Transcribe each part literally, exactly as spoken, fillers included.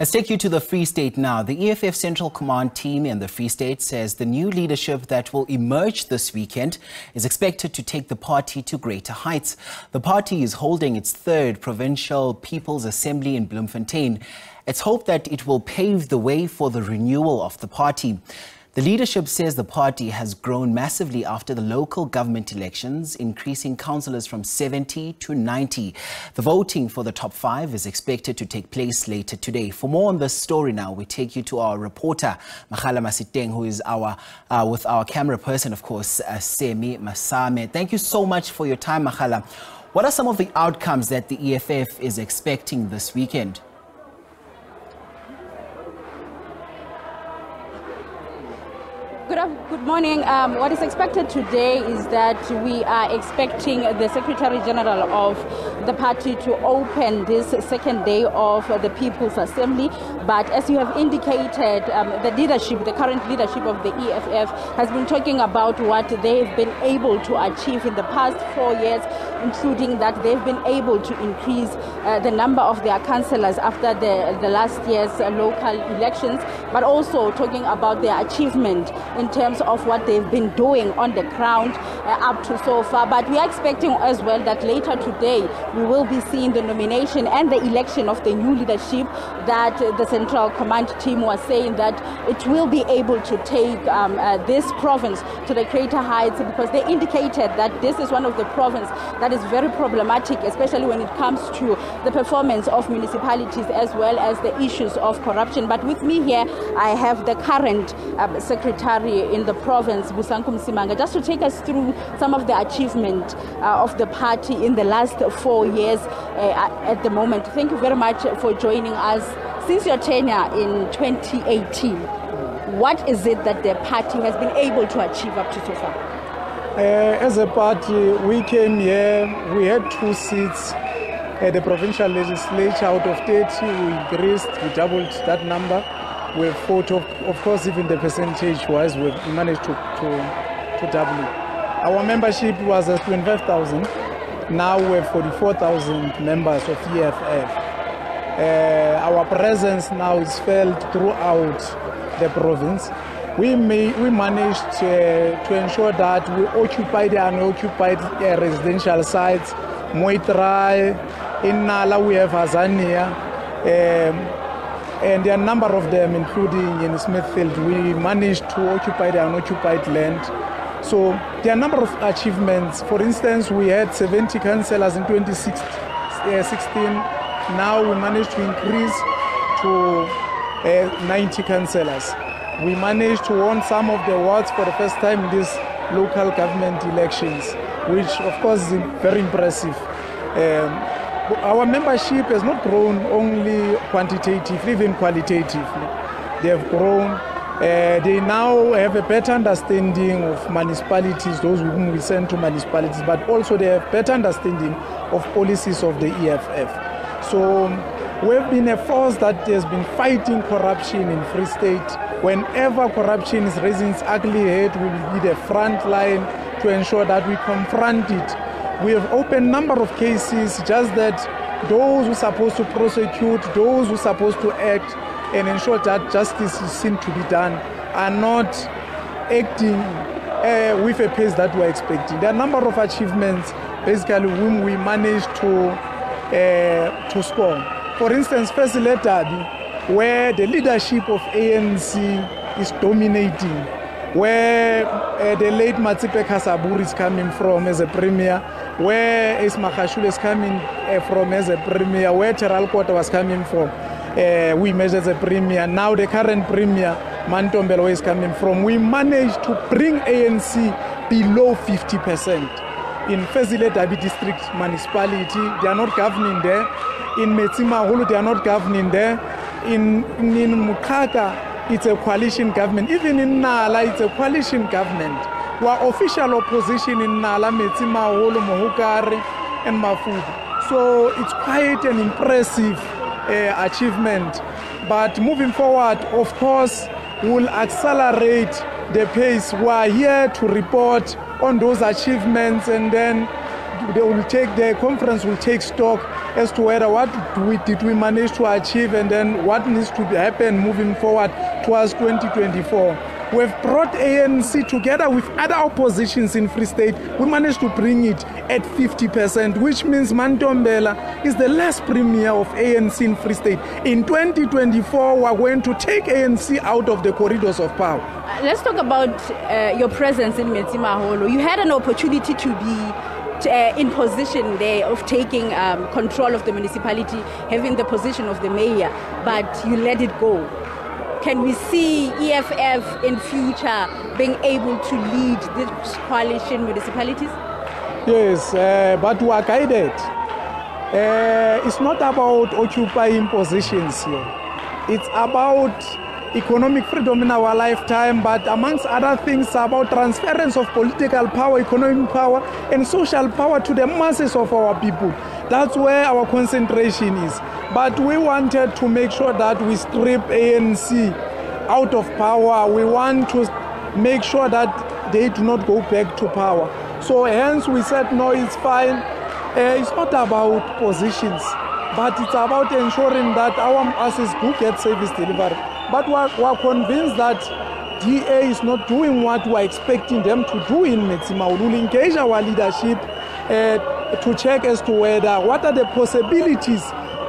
Let's take you to the Free State now. The E F F Central Command team in the Free State says the new leadership that will emerge this weekend is expected to take the party to greater heights. The party is holding its third Provincial People's Assembly in Bloemfontein. It's hoped that it will pave the way for the renewal of the party. The leadership says the party has grown massively after the local government elections, increasing councillors from seventy to ninety. The voting for the top five is expected to take place later today. For more on this story now, we take you to our reporter, Makagla Masiteng, who is our, uh, with our camera person, of course, uh, Semi Masame. Thank you so much for your time, Makagla. What are some of the outcomes that the E F F is expecting this weekend? Good morning. Um, what is expected today is that we are expecting the Secretary General of the party to open this second day of the People's Assembly. But as you have indicated, um, the leadership, the current leadership of the E F F has been talking about what they've been able to achieve in the past four years, including that they've been able to increase uh, the number of their councillors after the, the last year's uh, local elections, but also talking about their achievement in in terms of what they've been doing on the ground uh, up to so far. But we are expecting as well that later today we will be seeing the nomination and the election of the new leadership that uh, the Central Command team was saying that it will be able to take um, uh, this province to the greater heights, because they indicated that this is one of the provinces that is very problematic, especially when it comes to the performance of municipalities as well as the issues of corruption. But with me here, I have the current uh, Secretary in the province, Busankum Simanga, just to take us through some of the achievement uh, of the party in the last four years uh, at the moment. Thank you very much for joining us. Since your tenure in twenty eighteen, what is it that the party has been able to achieve up to so far? Uh, as a party, we came here, we had two seats at the provincial legislature. Out of thirty, we increased, we doubled that number. We've fought, of course, even the percentage-wise, we've managed to, to, to double it. Our membership was at twenty-five thousand. Now we're forty-four thousand members of E F F. Uh, our presence now is felt throughout the province. We, may, we managed uh, to ensure that we occupy the unoccupied uh, residential sites. Moitrai, in Nala we have Azania. Um, And there are a number of them, including in Smithfield, we managed to occupy the unoccupied land. So there are a number of achievements. For instance, we had seventy councillors in twenty sixteen. Now we managed to increase to uh, ninety councillors. We managed to win some of the awards for the first time in these local government elections, which of course is very impressive. Um, Our membership has not grown only quantitatively, even qualitatively. They have grown. Uh, they now have a better understanding of municipalities, those whom we send to municipalities, but also they have better understanding of policies of the E F F. So we've been a force that has been fighting corruption in Free State. Whenever corruption is raising its ugly head, we will be the front line to ensure that we confront it. We have opened a number of cases, just that those who are supposed to prosecute, those who are supposed to act and ensure that justice is seen to be done, are not acting uh, with a pace that we're expecting. There are a number of achievements, basically, whom we managed to, uh, to score. For instance, Fezile Dabi, where the leadership of A N C is dominating, where uh, the late Matsipe Kasaburi is coming from as a premier, where Ismahashul is coming uh, from as a premier, where Teralkota was coming from, uh, we measured as a premier. Now the current premier, Mantombelo, is coming from. We managed to bring A N C below fifty percent. In Fezile Dabi district municipality, they are not governing there. In Metsimaholo, they are not governing there. In, in, in Mukaka, it's a coalition government. Even in Nala, it's a coalition government. We're official opposition in Nala, Metsimaholo, Mohokare, and Mafu. So it's quite an impressive uh, achievement. But moving forward, of course, we'll accelerate the pace. We're here to report on those achievements, and then they will take the conference will take stock as to whether what we did we manage to achieve and then what needs to happen moving forward towards twenty twenty-four. We've brought A N C together with other oppositions in Free State. We managed to bring it at fifty percent, which means Mantombelo is the last premier of A N C in Free State. In twenty twenty-four, we're going to take A N C out of the corridors of power. Uh, let's talk about uh, your presence in Metsimaholo. You had an opportunity to be Uh, in position there of taking um, control of the municipality, having the position of the mayor, but you let it go. Can we see E F F in future being able to lead these coalition municipalities? Yes, uh, but we are guided. Uh, it's not about occupying positions here. It's about economic freedom in our lifetime, but amongst other things about transference of political power, economic power, and social power to the masses of our people. That's where our concentration is. But we wanted to make sure that we strip A N C out of power. We want to make sure that they do not go back to power. So hence we said, no, it's fine. Uh, it's not about positions, but it's about ensuring that our masses do get service delivery. But we are, we are convinced that D A is not doing what we are expecting them to do in Metsimaholo. We'll engage our leadership uh, to check as to whether what are the possibilities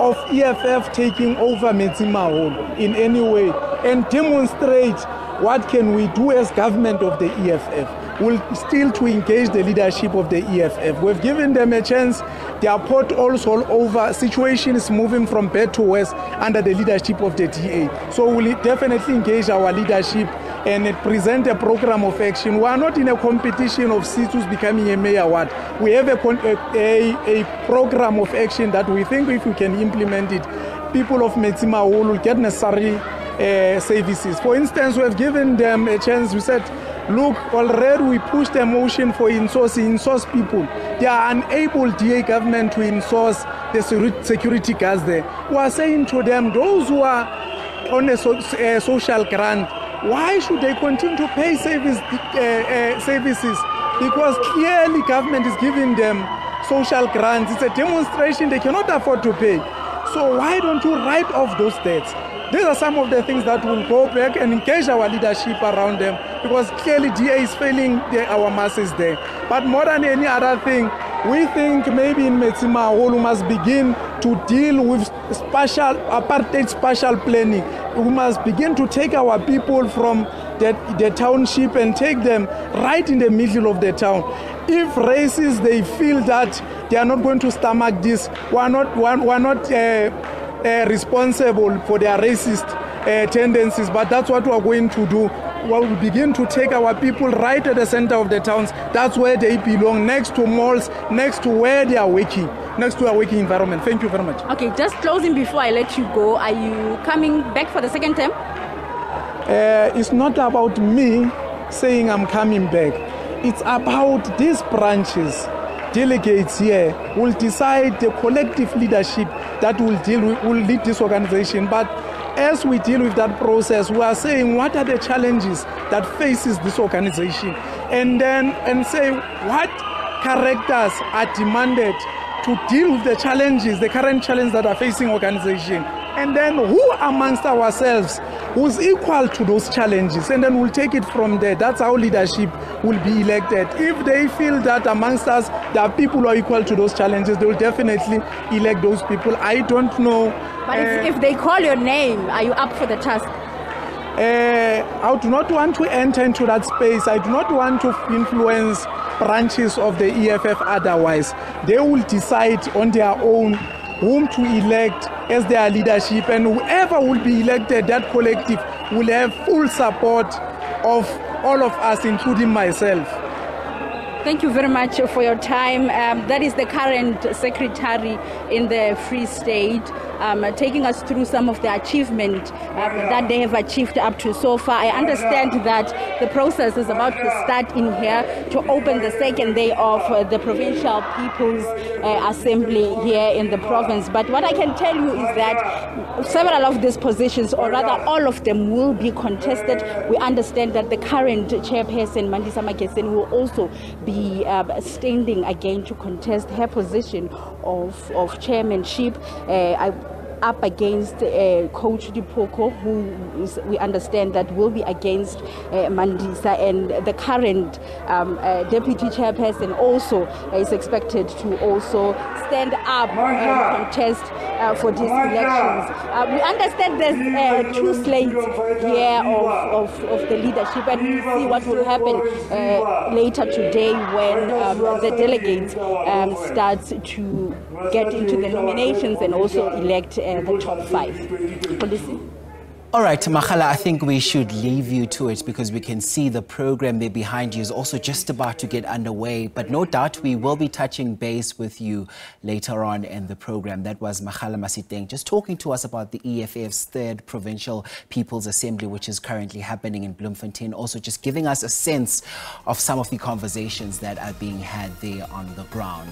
of E F F taking over Metsimaholo in any way, and demonstrate what can we do as government of the E F F. We'll still to engage the leadership of the E F F. We've given them a chance. Their potholes all over, situation is moving from bad to worse under the leadership of the D A. So we'll definitely engage our leadership and present a program of action. We are not in a competition of seats who's becoming a mayor ward. We have a, a, a program of action that we think if we can implement it, people of Metsimaholo will get necessary uh, services. For instance, we have given them a chance. We said, look, already we pushed a motion for insourcing, insource people. They are unable, D A government, to insource the security guards there. We are saying to them, those who are on a, so, a social grant, why should they continue to pay service, uh, uh, services? Because clearly government is giving them social grants. It's a demonstration they cannot afford to pay. So why don't you write off those debts? These are some of the things that will go back and engage our leadership around them, because clearly D A is failing the, our masses there. But more than any other thing, we think maybe in Metsimaholo we must begin to deal with spatial, apartheid spatial planning. We must begin to take our people from the, the township and take them right in the middle of the town. If races, they feel that they are not going to stomach this, we are not, we are not uh, Uh, responsible for their racist uh, tendencies, but that's what we're going to do. Well, we begin to take our people right at the center of the towns. That's where they belong, next to malls, next to where they are working, next to our working environment. Thank you very much. Okay, just closing before I let you go, are you coming back for the second term? Uh, it's not about me saying I'm coming back. It's about these branches. Delegates here will decide the collective leadership that will deal with, will lead this organization. But as we deal with that process, we are saying what are the challenges that faces this organization, and then and say what characters are demanded to deal with the challenges, the current challenges that are facing organization, and then who amongst ourselves who's equal to those challenges, and then we'll take it from there. That's how leadership will be elected. If they feel that amongst us there are people who are equal to those challenges, they will definitely elect those people. I don't know. But uh, if, if they call your name, are you up for the task? Uh, I do not want to enter into that space. I do not want to influence branches of the E F F otherwise. They will decide on their own whom to elect as their leadership, and whoever will be elected, that collective will have full support of all of us, including myself. Thank you very much for your time. Um, that is the current secretary in the Free State, um, taking us through some of the achievement um, that they have achieved up to so far. I understand that the process is about to start in here to open the second day of uh, the Provincial People's uh, Assembly here in the province. But what I can tell you is that several of these positions, or rather all of them, will be contested. We understand that the current chairperson, Mandisa Makesen, will also be Be, uh, standing again to contest her position of, of chairmanship. Uh, I up against uh, Coach Dipoko, who is, we understand that will be against uh, Mandisa, and the current um, uh, deputy chairperson also is expected to also stand up and contest uh, for these elections. Uh, we understand there's uh, two slates here of, of, of the leadership, and we'll see what will happen uh, later today when um, the delegates um, start to get into the nominations and also elect uh, the top five. Policy. All right, Makgala, I think we should leave you to it because we can see the program there behind you is also just about to get underway. But no doubt we will be touching base with you later on in the program. That was Makgala Masiteng just talking to us about the E F F's third Provincial People's Assembly, which is currently happening in Bloemfontein. Also just giving us a sense of some of the conversations that are being had there on the ground.